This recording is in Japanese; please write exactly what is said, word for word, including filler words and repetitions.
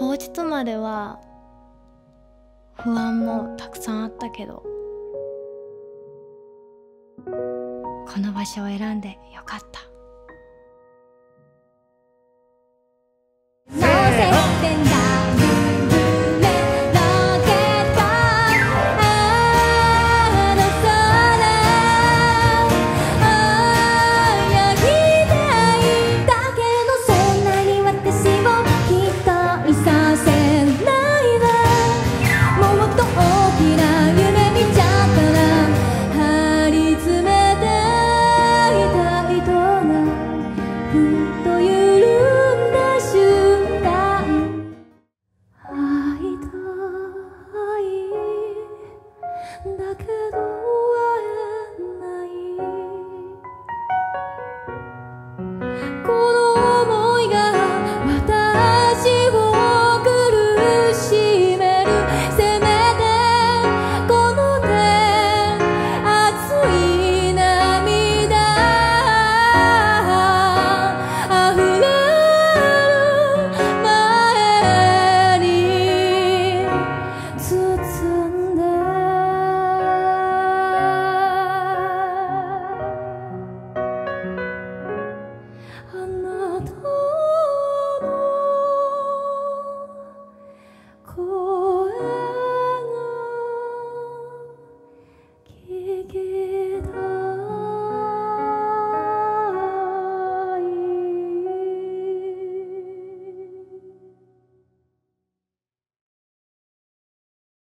当日までは不安もたくさんあったけど、この場所を選んでよかった。